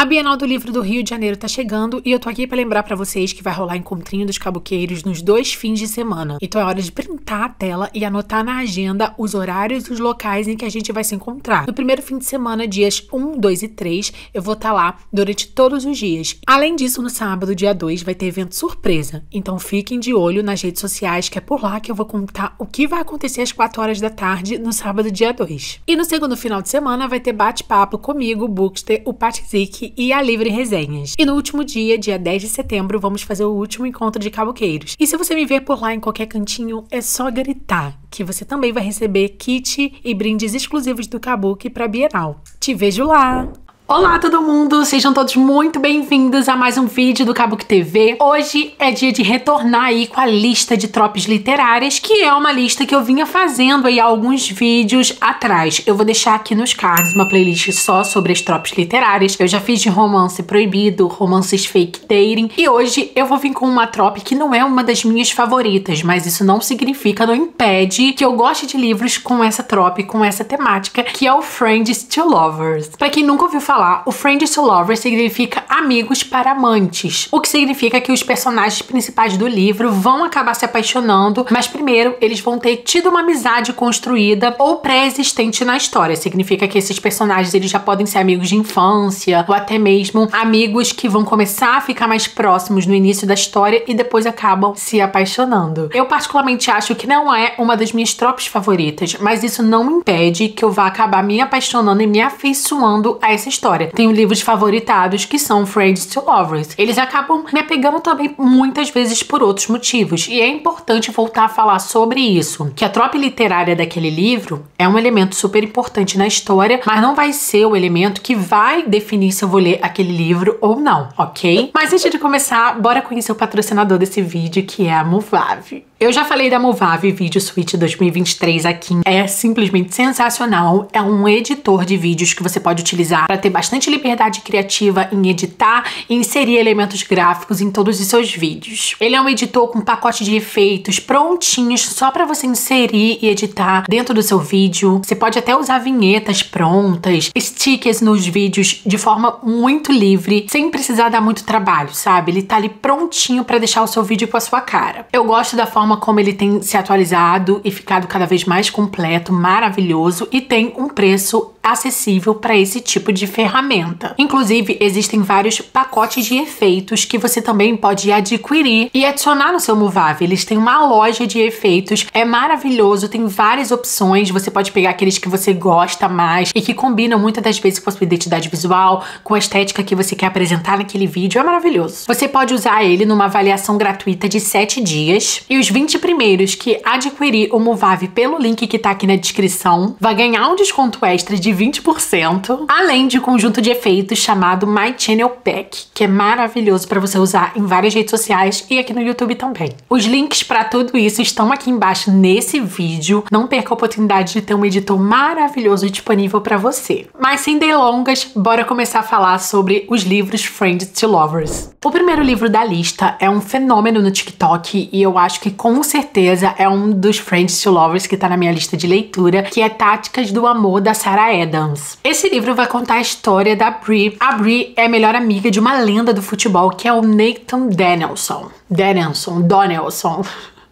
A Bienal do Livro do Rio de Janeiro tá chegando e eu tô aqui pra lembrar pra vocês que vai rolar Encontrinho dos Caboqueiros nos 2 fins de semana. Então é hora de printar a tela e anotar na agenda os horários e os locais em que a gente vai se encontrar. No primeiro fim de semana, dias 1, 2 e 3, eu vou estar lá durante todos os dias. Além disso, no sábado, dia 2, vai ter evento surpresa. Então fiquem de olho nas redes sociais, que é por lá que eu vou contar o que vai acontecer às 4 horas da tarde no sábado, dia 2. E no segundo final de semana, vai ter bate-papo comigo, o Bookster, o Patzik e a Livre Resenhas. E no último dia, dia 10 de setembro, vamos fazer o último encontro de caboqueiros. E se você me ver por lá em qualquer cantinho, é só gritar, que você também vai receber kit e brindes exclusivos do Kabook pra Bienal. Te vejo lá! Olá todo mundo, sejam todos muito bem-vindos a mais um vídeo do Kabook TV. Hoje é dia de retornar aí com a lista de tropes literárias, que é uma lista que eu vinha fazendo aí há alguns vídeos atrás. Eu vou deixar aqui nos cards uma playlist só sobre as tropes literárias. Eu já fiz de romance proibido, romances fake dating, e hoje eu vou vir com uma trope que não é uma das minhas favoritas, mas isso não significa, não impede que eu goste de livros com essa trope, com essa temática, que é o Friends to Lovers. Pra quem nunca ouviu falar, o Friends to Lovers significa amigos para amantes, o que significa que os personagens principais do livro vão acabar se apaixonando, mas primeiro eles vão ter tido uma amizade construída ou pré-existente na história. Significa que esses personagens eles já podem ser amigos de infância ou até mesmo amigos que vão começar a ficar mais próximos no início da história e depois acabam se apaixonando. Eu particularmente acho que não é uma das minhas tropes favoritas, mas isso não me impede que eu vá acabar me apaixonando e me afeiçoando a essa história. Tenho livros favoritados que são Friends to Lovers. Eles acabam me apegando também muitas vezes por outros motivos, e é importante voltar a falar sobre isso, que a tropa literária daquele livro é um elemento super importante na história, mas não vai ser o elemento que vai definir se eu vou ler aquele livro ou não, ok? Mas antes de começar, bora conhecer o patrocinador desse vídeo, que é a Movavi. Eu já falei da Movavi Video Suite 2023 aqui. É simplesmente sensacional. É um editor de vídeos que você pode utilizar para ter bastante liberdade criativa em editar e inserir elementos gráficos em todos os seus vídeos. Ele é um editor com um pacote de efeitos prontinhos só para você inserir e editar dentro do seu vídeo. Você pode até usar vinhetas prontas, stickers nos vídeos de forma muito livre, sem precisar dar muito trabalho, sabe? Ele tá ali prontinho para deixar o seu vídeo com a sua cara. Eu gosto da forma como ele tem se atualizado e ficado cada vez mais completo, maravilhoso, e tem um preço acessível para esse tipo de ferramenta. Inclusive, existem vários pacotes de efeitos que você também pode adquirir e adicionar no seu Movavi. Eles têm uma loja de efeitos, é maravilhoso, tem várias opções, você pode pegar aqueles que você gosta mais e que combinam muitas das vezes com a sua identidade visual, com a estética que você quer apresentar naquele vídeo, é maravilhoso. Você pode usar ele numa avaliação gratuita de 7 dias e os 20 primeiros que adquirir o Movavi pelo link que tá aqui na descrição vai ganhar um desconto extra de 20%, além de um conjunto de efeitos chamado My Channel Pack, que é maravilhoso para você usar em várias redes sociais e aqui no YouTube também. Os links para tudo isso estão aqui embaixo nesse vídeo. Não perca a oportunidade de ter um editor maravilhoso disponível para você. Mas sem delongas, bora começar a falar sobre os livros Friends to Lovers. O primeiro livro da lista é um fenômeno no TikTok e eu acho que com certeza é um dos Friends to Lovers que tá na minha lista de leitura, que é Táticas do Amor, da Sarah Adams. Esse livro vai contar a história da Bree. A Bree é a melhor amiga de uma lenda do futebol, que é o Nathan Donelson.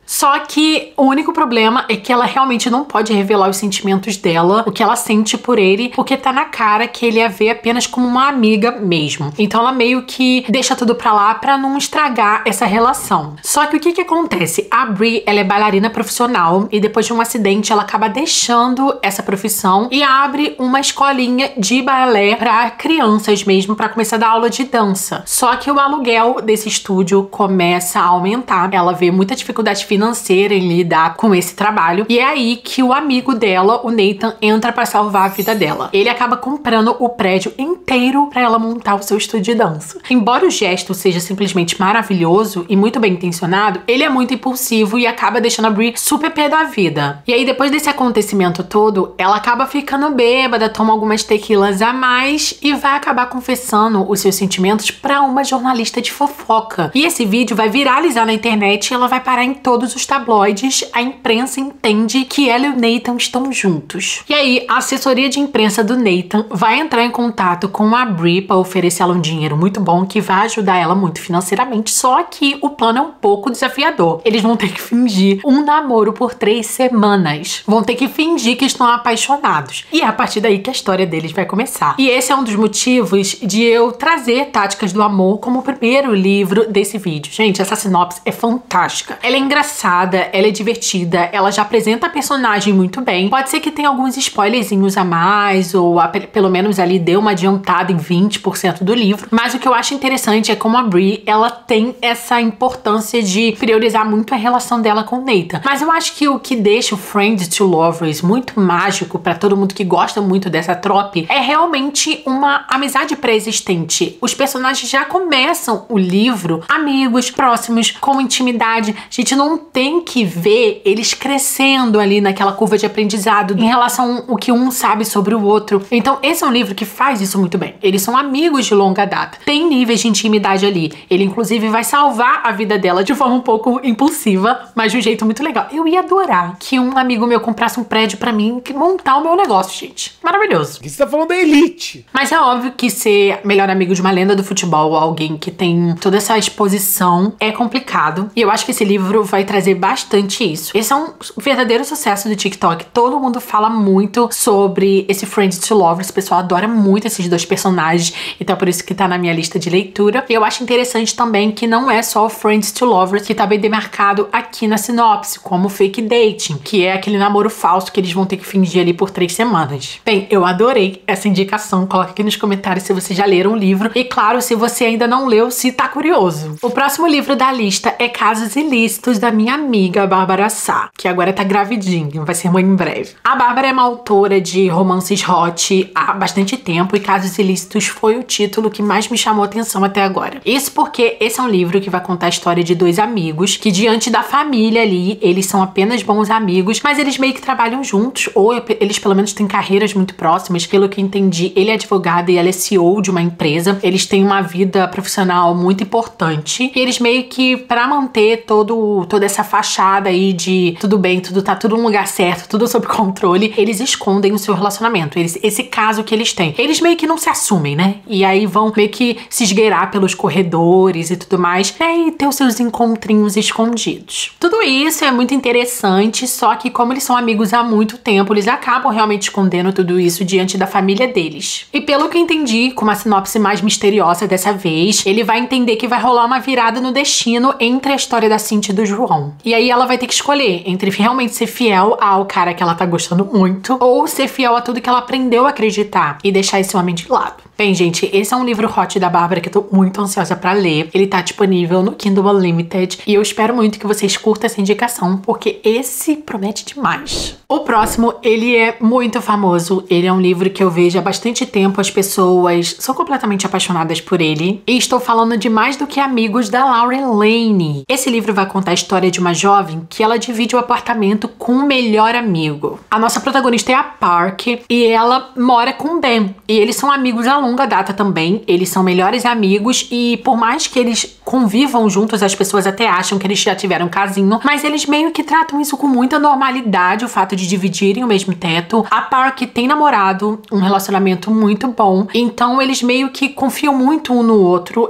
Só que o único problema é que ela realmente não pode revelar os sentimentos dela, o que ela sente por ele, porque tá na cara que ele a vê apenas como uma amiga mesmo. Então ela meio que deixa tudo pra lá pra não estragar essa relação. Só que o que acontece? A Bree, ela é bailarina profissional e depois de um acidente ela acaba deixando essa profissão e abre uma escolinha de balé pra crianças mesmo, pra começar a dar aula de dança. Só que o aluguel desse estúdio começa a aumentar. Ela vê muita dificuldade financeira em lidar com esse trabalho, e é aí que o amigo dela, o Nathan, entra pra salvar a vida dela. Ele acaba comprando o prédio inteiro pra ela montar o seu estúdio de dança. Embora o gesto seja simplesmente maravilhoso e muito bem intencionado, ele é muito impulsivo e acaba deixando a Bree super pé da vida. E aí depois desse acontecimento todo, ela acaba ficando bêbada, toma algumas tequilas a mais e vai acabar confessando os seus sentimentos pra uma jornalista de fofoca. E esse vídeo vai viralizar na internet e ela vai parar em todo todos os tabloides, a imprensa entende que ela e o Nathan estão juntos. E aí, a assessoria de imprensa do Nathan vai entrar em contato com a Bri para oferecer ela um dinheiro muito bom que vai ajudar ela muito financeiramente, só que o plano é um pouco desafiador. Eles vão ter que fingir um namoro por 3 semanas. Vão ter que fingir que estão apaixonados. E é a partir daí que a história deles vai começar. E esse é um dos motivos de eu trazer Táticas do Amor como o primeiro livro desse vídeo. Gente, essa sinopse é fantástica. Ela é engraçada, ela é divertida, ela já apresenta a personagem muito bem. Pode ser que tenha alguns spoilerzinhos a mais, ou pelo menos ali deu uma adiantada em 20% do livro. Mas o que eu acho interessante é como a Bri, ela tem essa importância de priorizar muito a relação dela com o Nathan. Mas eu acho que o que deixa o Friends to Lovers muito mágico pra todo mundo que gosta muito dessa trope é realmente uma amizade pré-existente. Os personagens já começam o livro amigos, próximos, com intimidade. A gente não tem que ver eles crescendo ali naquela curva de aprendizado em relação ao que um sabe sobre o outro. Então esse é um livro que faz isso muito bem. Eles são amigos de longa data. Tem níveis de intimidade ali. Ele inclusive vai salvar a vida dela de forma um pouco impulsiva, mas de um jeito muito legal. Eu ia adorar que um amigo meu comprasse um prédio pra mim e montar o meu negócio, gente. Maravilhoso. Você tá falando da elite. Mas é óbvio que ser melhor amigo de uma lenda do futebol ou alguém que tem toda essa exposição é complicado. E eu acho que esse livro vai trazer bastante isso. Esse é um verdadeiro sucesso do TikTok. Todo mundo fala muito sobre esse Friends to Lovers. O pessoal adora muito esses dois personagens. Então é por isso que tá na minha lista de leitura. E eu acho interessante também que não é só o Friends to Lovers que tá bem demarcado aqui na sinopse, como fake dating, que é aquele namoro falso que eles vão ter que fingir ali por 3 semanas. Bem, eu adorei essa indicação. Coloca aqui nos comentários se vocês já leram o livro. E claro, se você ainda não leu, se tá curioso. O próximo livro da lista é Casos Ilícitos, da minha amiga Bárbara Sá, que agora tá gravidinha, vai ser mãe em breve. A Bárbara é uma autora de romances hot há bastante tempo e Casos Ilícitos foi o título que mais me chamou a atenção até agora. Isso porque esse é um livro que vai contar a história de dois amigos que, diante da família ali, eles são apenas bons amigos, mas eles meio que trabalham juntos, ou eles pelo menos têm carreiras muito próximas. Pelo que entendi, ele é advogado e ela é CEO de uma empresa. Eles têm uma vida profissional muito importante e eles meio que, pra manter toda essa fachada aí de tudo bem, tudo tá tudo no lugar certo, tudo sob controle, eles escondem o seu relacionamento, esse caso que eles têm. Eles meio que não se assumem, né? E aí vão meio que se esgueirar pelos corredores e tudo mais, né? E ter os seus encontrinhos escondidos. Tudo isso é muito interessante, só que como eles são amigos há muito tempo, eles acabam realmente escondendo tudo isso diante da família deles. E pelo que entendi, com uma sinopse mais misteriosa dessa vez, ele vai entender que vai rolar uma virada no destino entre a história da Cíntia e do João. E aí ela vai ter que escolher entre realmente ser fiel ao cara que ela tá gostando muito, ou ser fiel a tudo que ela aprendeu a acreditar e deixar esse homem de lado. Bem, gente, esse é um livro hot da Bárbara que eu tô muito ansiosa pra ler. Ele tá disponível no Kindle Unlimited e eu espero muito que vocês curtam essa indicação, porque esse promete demais. O próximo, ele é muito famoso. Ele é um livro que eu vejo há bastante tempo. As pessoas são completamente apaixonadas por ele. E estou falando de Mais do que Amigos, da Lauren Lane. Esse livro vai contar a história de uma jovem que ela divide o apartamento com o melhor amigo. A nossa protagonista é a Park e ela mora com o Ben. E eles são amigos a longa data também. Eles são melhores amigos e, por mais que eles convivam juntos, as pessoas até acham que eles já tiveram um casinho, mas eles meio que tratam isso com muita normalidade, o fato de dividirem o mesmo teto. A Park tem namorado, um relacionamento muito bom, então eles meio que confiam muito um no outro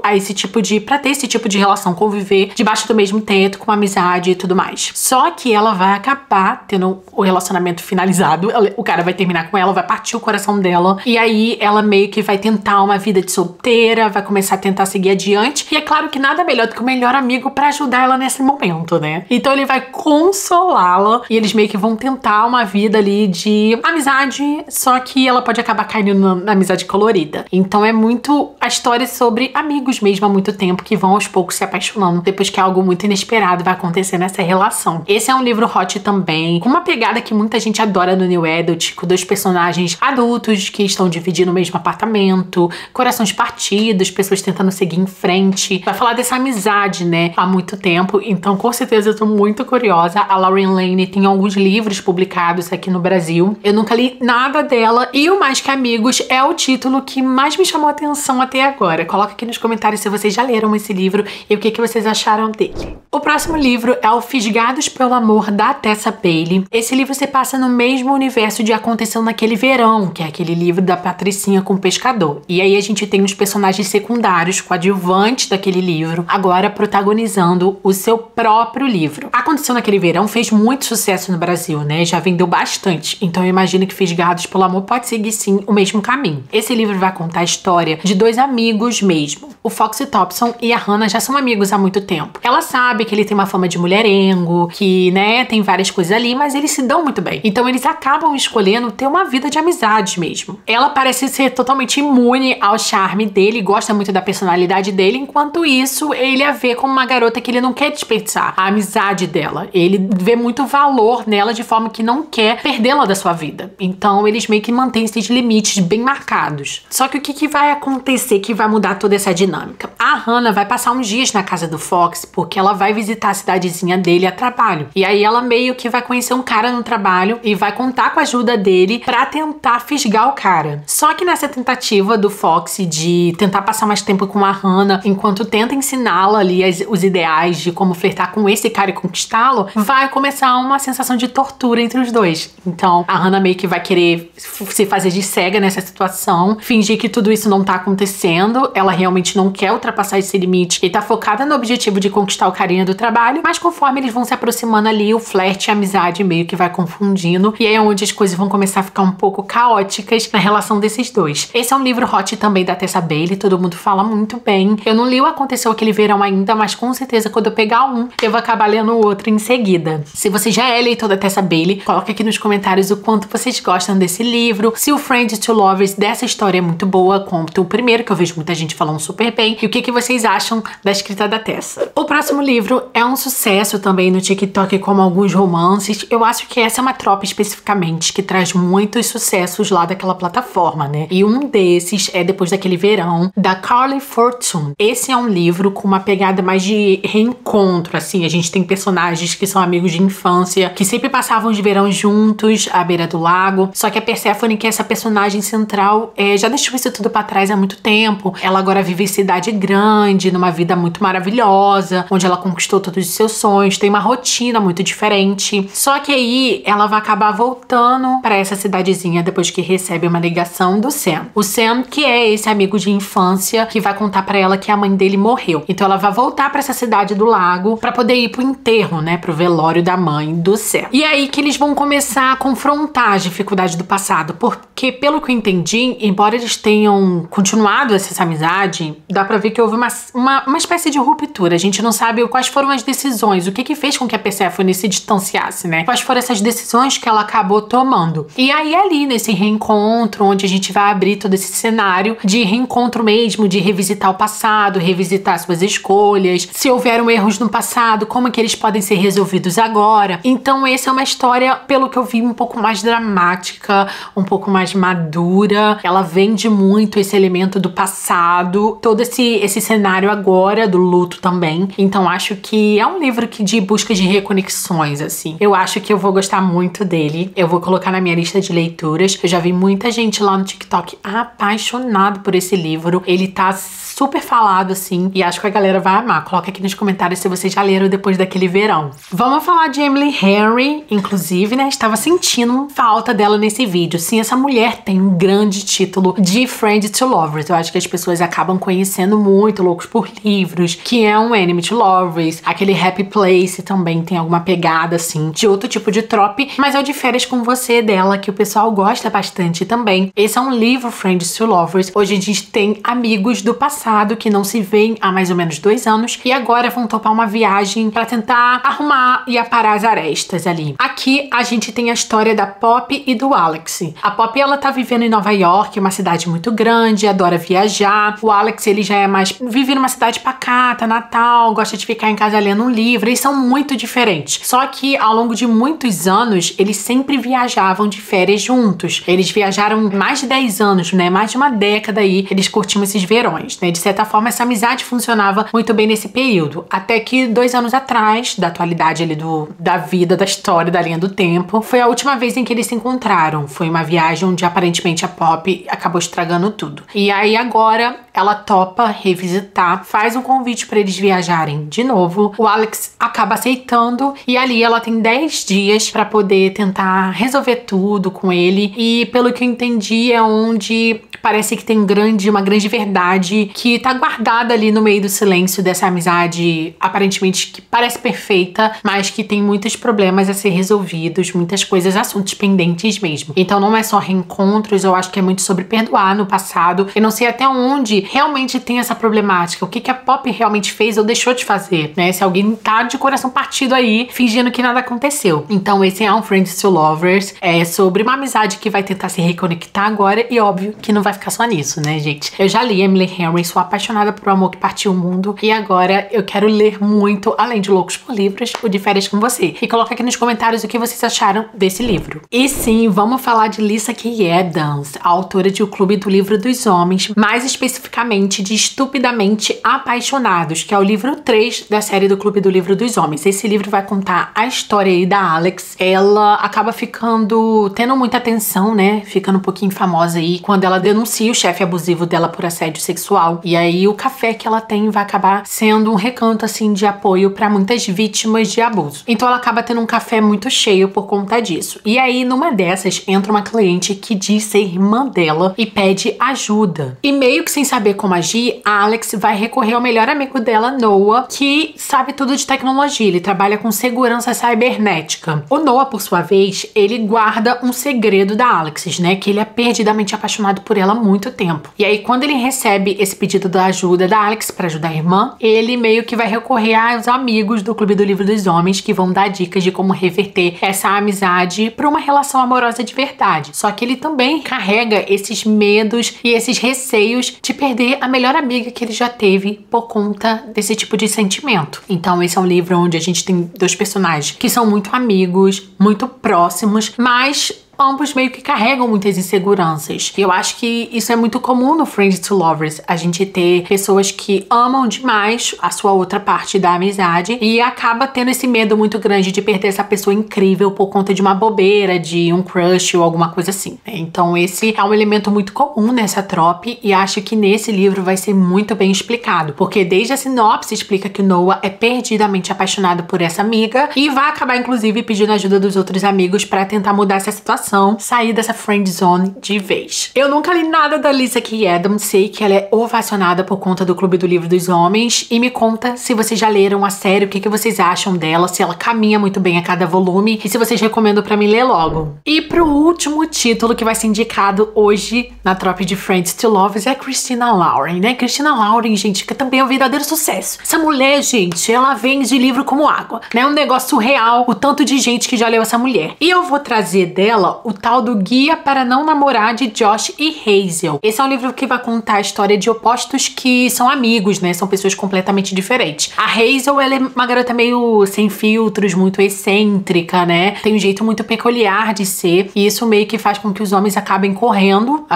pra ter esse tipo de relação, conviver debaixo do mesmo teto, com amizade e tudo mais. Só que ela vai acabar tendo o relacionamento finalizado, o cara vai terminar com ela, vai partir o coração dela, e aí ela meio que vai tentar uma vida de solteira, vai começar a tentar seguir adiante, e é claro que nada melhor do que o melhor amigo pra ajudar ela nesse momento, né? Então ele vai consolá-la, e eles meio que vão tentar uma vida ali de amizade, só que ela pode acabar caindo na amizade colorida. Então é muito a história sobre amigos mesmo há muito tempo que vão aos poucos se apaixonando depois que algo muito inesperado vai acontecer nessa relação. Esse é um livro hot também, com uma pegada que muita gente adora no New Adult, com dois personagens adultos que estão dividindo o mesmo apartamento, corações partidos, pessoas tentando seguir em frente. Vai falar dessa amizade, né, há muito tempo, então com certeza eu tô muito curiosa. A Lauren Lane tem alguns livros publicados aqui no Brasil. Eu nunca li nada dela e o Mais que Amigos é o título que mais me chamou a atenção até agora. Coloca aqui nos comentários se vocês já leram esse livro e o que vocês acharam dele. O próximo livro livro é o Fisgados pelo Amor, da Tessa Bailey. Esse livro se passa no mesmo universo de Aconteceu Naquele Verão, que é aquele livro da patricinha com o pescador. E aí a gente tem os personagens secundários, coadjuvantes daquele livro, agora protagonizando o seu próprio livro. Aconteceu Naquele Verão fez muito sucesso no Brasil, né? Já vendeu bastante. Então eu imagino que Fisgados pelo Amor pode seguir sim o mesmo caminho. Esse livro vai contar a história de dois amigos mesmo. O Fox e Thompson e a Hannah já são amigos há muito tempo. Ela sabe que ele tem uma fama de mulherengo, que, né, tem várias coisas ali, mas eles se dão muito bem. Então eles acabam escolhendo ter uma vida de amizades mesmo. Ela parece ser totalmente imune ao charme dele, gosta muito da personalidade dele, enquanto isso ele a vê como uma garota que ele não quer desperdiçar a amizade dela. Ele vê muito valor nela de forma que não quer perdê-la da sua vida. Então eles meio que mantêm esses limites bem marcados. Só que o que vai acontecer que vai mudar toda essa dinâmica? A Hannah vai passar uns dias na casa do Fox porque ela vai visitar a cidadezinha dele a trabalho. E aí ela meio que vai conhecer um cara no trabalho e vai contar com a ajuda dele pra tentar fisgar o cara. Só que nessa tentativa do Fox de tentar passar mais tempo com a Hannah, enquanto tenta ensiná-la ali os ideais de como flertar com esse cara e conquistá-lo, vai começar uma sensação de tortura entre os dois. Então a Hannah meio que vai querer se fazer de cega nessa situação, fingir que tudo isso não tá acontecendo, ela realmente não quer ultrapassar esse limite e tá focada no objetivo de conquistar o carinha do trabalho, mas conforme eles vão se aproximando ali, o flerte e a amizade meio que vai confundindo, e aí é onde as coisas vão começar a ficar um pouco caóticas na relação desses dois. Esse é um livro hot também da Tessa Bailey, todo mundo fala muito bem. Eu não li o Aconteceu Aquele Verão ainda, mas com certeza quando eu pegar um, eu vou acabar lendo o outro em seguida. Se você já é leitor da Tessa Bailey, coloca aqui nos comentários o quanto vocês gostam desse livro, se o Friends to Lovers dessa história é muito boa, quanto o primeiro, que eu vejo muita gente falando super bem, e o que vocês acham da escrita da Tessa. O próximo livro é um sucesso também no TikTok, como alguns romances. Eu acho que essa é uma tropa especificamente que traz muitos sucessos lá daquela plataforma, né? E um desses é Depois Daquele Verão, da Carly Fortune. Esse é um livro com uma pegada mais de reencontro, assim. A gente tem personagens que são amigos de infância, que sempre passavam de verão juntos à beira do lago. Só que a Persephone, que é essa personagem central, já deixou isso tudo pra trás há muito tempo. Ela agora vive em cidade grande, numa vida muito maravilhosa, onde ela conquistou todos os seus sonhos, tem uma rotina muito diferente. Só que aí ela vai acabar voltando pra essa cidadezinha depois que recebe uma ligação do Sam. O Sam, que é esse amigo de infância, que vai contar pra ela que a mãe dele morreu. Então ela vai voltar pra essa cidade do lago pra poder ir pro enterro, né, pro velório da mãe do Sam. E aí que eles vão começar a confrontar as dificuldades do passado, porque pelo que eu entendi, embora eles tenham continuado essa amizade, dá pra ver que houve uma espécie de ruptura. A gente não sabe quais foram as decisões, o que fez com que a Persephone se distanciasse, né? Quais foram essas decisões que ela acabou tomando. E aí ali, nesse reencontro, onde a gente vai abrir todo esse cenário de reencontro mesmo, de revisitar o passado, revisitar suas escolhas, se houveram erros no passado, como é que eles podem ser resolvidos agora. Então essa é uma história, pelo que eu vi, um pouco mais dramática, um pouco mais madura. Ela vende muito esse elemento do passado, todo esse cenário agora do luto também. Então acho que é um livro que de busca de reconexões, assim. Eu acho que eu vou gostar muito dele. Eu vou colocar na minha lista de leituras. Eu já vi muita gente lá no TikTok apaixonado por esse livro. Ele tá super falado, assim, e acho que a galera vai amar. Coloca aqui nos comentários se vocês já leram Depois Daquele Verão. Vamos falar de Emily Henry, inclusive, né? Estava sentindo falta dela nesse vídeo. Sim, essa mulher tem um grande título de Friend to Lovers. Eu acho que as pessoas acabam conhecendo muito Loucos por Livros, que é um Enemy to Lovers, aquele Happy Place também tem alguma pegada, assim, de outro tipo de trope, mas é o De Férias Com Você dela, que o pessoal gosta bastante também. Esse é um livro Friends to Lovers. Hoje a gente tem amigos do passado que não se veem há mais ou menos 2 anos e agora vão topar uma viagem pra tentar arrumar e aparar as arestas ali. Aqui a gente tem a história da Poppy e do Alex. A Poppy, ela tá vivendo em Nova York, uma cidade muito grande, adora viajar. O Alex, ele já é mais... vive numa cidade pacata, Natal, gosta de ficar em casa lendo um livro. Eles são muito diferentes. Só que ao longo de muitos anos, eles sempre viajavam de férias juntos. Eles viajaram mais de 10 anos, né? Mais de uma década aí, eles curtiam esses verões, né? De certa forma, essa amizade funcionava muito bem nesse período. Até que 2 anos atrás, da atualidade ali da vida, da história, da linha do tempo, foi a última vez em que eles se encontraram. Foi uma viagem onde aparentemente a Poppy acabou estragando tudo. E aí agora ela topa revisitar, faz um convite pra eles viajarem de novo. O Alex acaba aceitando e ali ela tem 10 dias pra poder tentar resolver tudo com ele. E pelo que eu entendi é onde parece que tem uma grande verdade que tá guardada ali no meio do silêncio dessa amizade aparentemente que parece perfeita, mas que tem muitos problemas a ser resolvidos, muitas coisas, assuntos pendentes mesmo. Então não é só reencontros, eu acho que é muito sobre perdoar no passado. Eu não sei até onde realmente tem essa problemática, o que que a Poppy realmente fez ou deixou de fazer, né? Se alguém tá de coração partido aí, fingindo que nada aconteceu. Então esse é um Friends to Lovers, é sobre uma amizade que vai tentar se reconectar agora e óbvio que não vai ficar só nisso, né, gente? Eu já li Emily Henry, sou apaixonada por O Amor que Partiu o Mundo e agora eu quero ler muito, além de Loucos por Livros, o De Férias Com Você. E coloca aqui nos comentários o que vocês acharam desse livro. E sim, vamos falar de Lisa Kleypas, a autora de O Clube do Livro dos Homens, mais especificamente de Estupidamente Apaixonados, que é o livro 3 da série do Clube do Livro dos Homens. Esse livro vai contar a história aí da Alex. Ela acaba tendo muita atenção, né? Ficando um pouquinho famosa aí quando ela denuncia o chefe abusivo dela por assédio sexual. E aí o café que ela tem vai acabar sendo um recanto assim de apoio pra muitas vítimas de abuso. Então ela acaba tendo um café muito cheio por conta disso. E aí numa dessas entra uma cliente que diz ser irmã dela e pede ajuda. E meio que sem saber como agir, a Alex vai recorrer ao melhor amigo dela, Noah, que sabe tudo de tecnologia. Ele trabalha com segurança cibernética. O Noah, por sua vez, ele guarda um segredo da Alex, né? Que ele é perdidamente apaixonado por ela há muito tempo. E aí quando ele recebe esse pedido da ajuda da Alex pra ajudar a irmã, ele meio que vai recorrer aos amigos do Clube do Livro dos Homens, que vão dar dicas de como reverter essa amizade pra uma relação amorosa de verdade. Só que ele também carrega esses medos e esses receios de perder a melhor amiga que ele já teve por conta desse tipo de sentimento. Então esse é um livro onde a gente tem 2 personagens que são muito amigos, muito próximos, mas ambos meio que carregam muitas inseguranças. E eu acho que isso é muito comum no Friends to Lovers, a gente ter pessoas que amam demais a sua outra parte da amizade e acaba tendo esse medo muito grande de perder essa pessoa incrível por conta de uma bobeira, de um crush ou alguma coisa assim. Então esse é um elemento muito comum nessa trope e acho que nesse livro vai ser muito bem explicado, porque desde a sinopse explica que o Noah é perdidamente apaixonado por essa amiga e vai acabar inclusive pedindo ajuda dos outros amigos pra tentar mudar essa situação, sair dessa friend zone de vez. Eu nunca li nada da Lisa Kleypas, sei que ela é ovacionada por conta do Clube do Livro dos Homens, e me conta se vocês já leram a série, o que que vocês acham dela, se ela caminha muito bem a cada volume e se vocês recomendam pra mim ler logo. E pro último título que vai ser indicado hoje na tropa de Friends to Lovers é Christina Lauren, né? Christina Lauren, gente, que também é um verdadeiro sucesso. Essa mulher, gente, ela vende livro como água, né? Um negócio surreal, o tanto de gente que já leu essa mulher. E eu vou trazer dela o tal do Guia para Não Namorar, de Josh e Hazel. Esse é um livro que vai contar a história de opostos que são amigos, né? São pessoas completamente diferentes. A Hazel, ela é uma garota meio sem filtros, muito excêntrica, né? Tem um jeito muito peculiar de ser e isso meio que faz com que os homens acabam correndo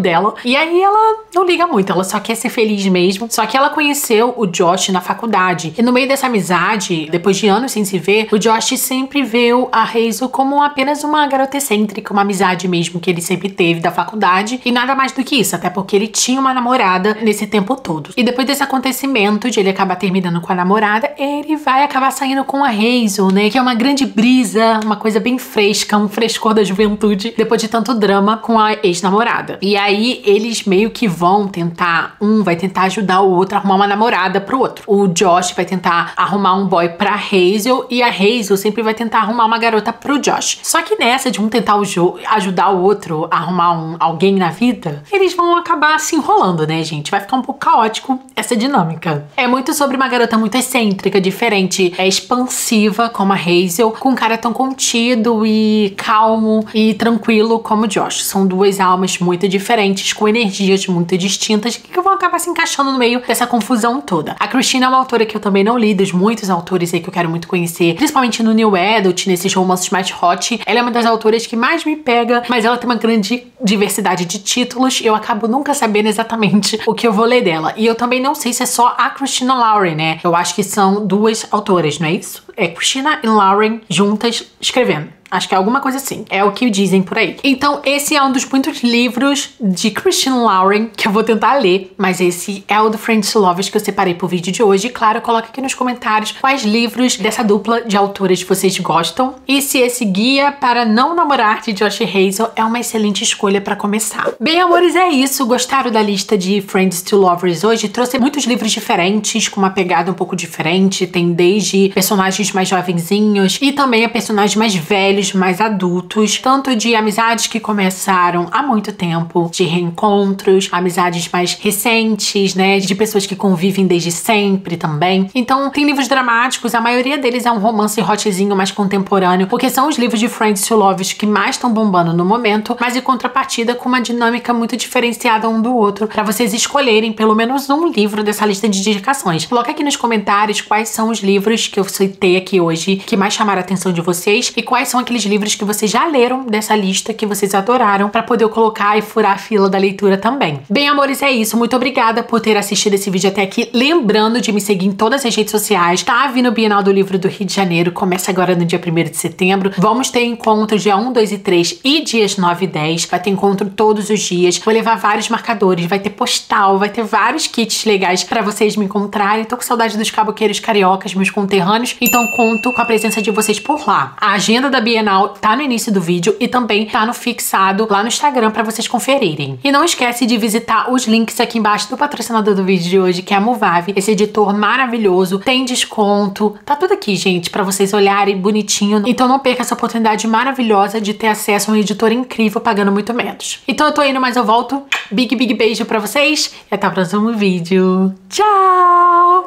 dela. E aí ela não liga muito, ela só quer ser feliz mesmo. Só que ela conheceu o Josh na faculdade e no meio dessa amizade, depois de anos sem se ver, o Josh sempre viu a Hazel como apenas uma garota excêntrica, uma amizade mesmo que ele sempre teve da faculdade, e nada mais do que isso, até porque ele tinha uma namorada nesse tempo todo. E depois desse acontecimento de ele acabar terminando com a namorada, ele vai acabar saindo com a Hazel, né, que é uma grande brisa, uma coisa bem fresca, um frescor da juventude, depois de tanto drama com a ex-namorada. E aí eles meio que vão tentar, um vai tentar ajudar o outro a arrumar uma namorada pro outro. O Josh vai tentar arrumar um boy pra Hazel, e a Hazel sempre vai tentar arrumar uma garota pro Josh. Só que nessa de um tentar ajudar o outro a arrumar alguém na vida, eles vão acabar se enrolando, né, gente? Vai ficar um pouco caótico essa dinâmica. É muito sobre uma garota muito excêntrica, diferente, é expansiva como a Hazel, com um cara tão contido e calmo e tranquilo como o Josh. São duas almas muito diferentes, com energias muito distintas, que vão acabar se encaixando no meio dessa confusão toda. A Christina é uma autora que eu também não li, dos muitos autores aí que eu quero muito conhecer, principalmente no New Adult, nesses romances mais hot. Ela é uma das autoras que mais me pega, mas ela tem uma grande diversidade de títulos e eu acabo nunca sabendo exatamente o que eu vou ler dela. E eu também não sei se é só a Christina Lauren, né? Eu acho que são duas autoras, não é isso? É Christina e Lauren juntas escrevendo. Acho que é alguma coisa assim. É o que dizem por aí. Então, esse é um dos muitos livros de Christina Lauren que eu vou tentar ler, mas esse é o do Friends to Lovers que eu separei pro vídeo de hoje. E claro, coloca aqui nos comentários quais livros dessa dupla de autoras vocês gostam e se esse guia para não namorar de Josh e Hazel é uma excelente escolha pra começar. Bem, amores, é isso. Gostaram da lista de Friends to Lovers hoje? Trouxe muitos livros diferentes, com uma pegada um pouco diferente. Tem desde personagens mais jovenzinhos e também a personagens mais velhos, mais adultos, tanto de amizades que começaram há muito tempo, de reencontros, amizades mais recentes, né, de pessoas que convivem desde sempre também. Então tem livros dramáticos, a maioria deles é um romance hotzinho mais contemporâneo, porque são os livros de Friends to Lovers que mais estão bombando no momento, mas em contrapartida com uma dinâmica muito diferenciada um do outro, para vocês escolherem pelo menos um livro dessa lista de indicações. Coloca aqui nos comentários quais são os livros que eu citei aqui hoje que mais chamaram a atenção de vocês e quais são aqueles livros que vocês já leram dessa lista que vocês adoraram, pra poder colocar e furar a fila da leitura também. Bem, amores, é isso. Muito obrigada por ter assistido esse vídeo até aqui. Lembrando de me seguir em todas as redes sociais. Tá vindo o Bienal do Livro do Rio de Janeiro. Começa agora no dia 1º de setembro. Vamos ter encontros dia 1, 2 e 3 e dias 9 e 10. Vai ter encontro todos os dias. Vou levar vários marcadores, vai ter postal, vai ter vários kits legais pra vocês me encontrarem. Tô com saudade dos caboqueiros cariocas, meus conterrâneos. Então conto com a presença de vocês por lá. A agenda da Bienal tá no início do vídeo e também tá no fixado lá no Instagram pra vocês conferirem. E não esquece de visitar os links aqui embaixo do patrocinador do vídeo de hoje, que é a Movavi, esse editor maravilhoso, tem desconto, tá tudo aqui, gente, pra vocês olharem bonitinho. Então não perca essa oportunidade maravilhosa de ter acesso a um editor incrível pagando muito menos. Então eu tô indo, mas eu volto. Big, big beijo pra vocês e até o próximo vídeo. Tchau!